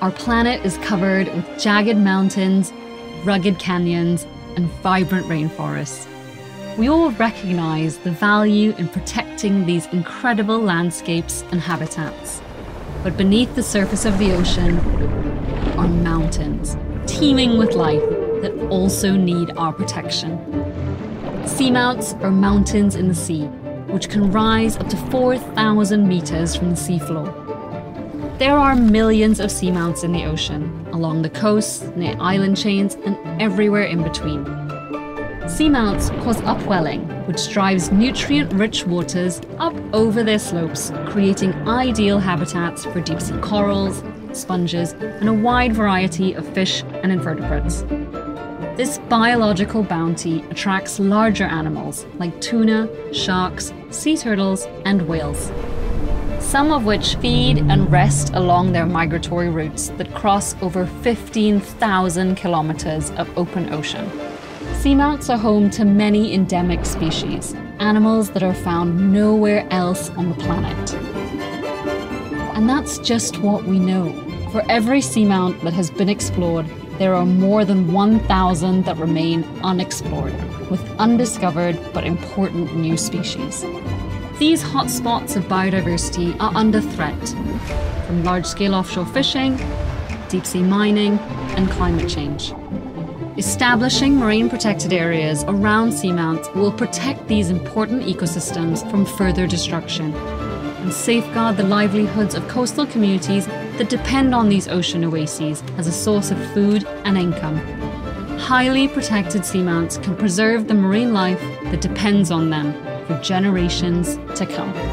Our planet is covered with jagged mountains, rugged canyons, and vibrant rainforests. We all recognize the value in protecting these incredible landscapes and habitats. But beneath the surface of the ocean are mountains, teeming with life, that also need our protection. Seamounts are mountains in the sea, which can rise up to 4,000 meters from the seafloor. There are millions of seamounts in the ocean, along the coasts, near island chains, and everywhere in between. Seamounts cause upwelling, which drives nutrient-rich waters up over their slopes, creating ideal habitats for deep-sea corals, sponges, and a wide variety of fish and invertebrates. This biological bounty attracts larger animals like tuna, sharks, sea turtles, and whales, some of which feed and rest along their migratory routes that cross over 15,000 kilometers of open ocean. Seamounts are home to many endemic species, animals that are found nowhere else on the planet. And that's just what we know. For every seamount that has been explored, there are more than 1,000 that remain unexplored, with undiscovered but important new species. These hotspots of biodiversity are under threat from large-scale offshore fishing, deep-sea mining, and climate change. Establishing marine protected areas around seamounts will protect these important ecosystems from further destruction and safeguard the livelihoods of coastal communities that depend on these ocean oases as a source of food and income. Highly protected seamounts can preserve the marine life that depends on them for generations to come.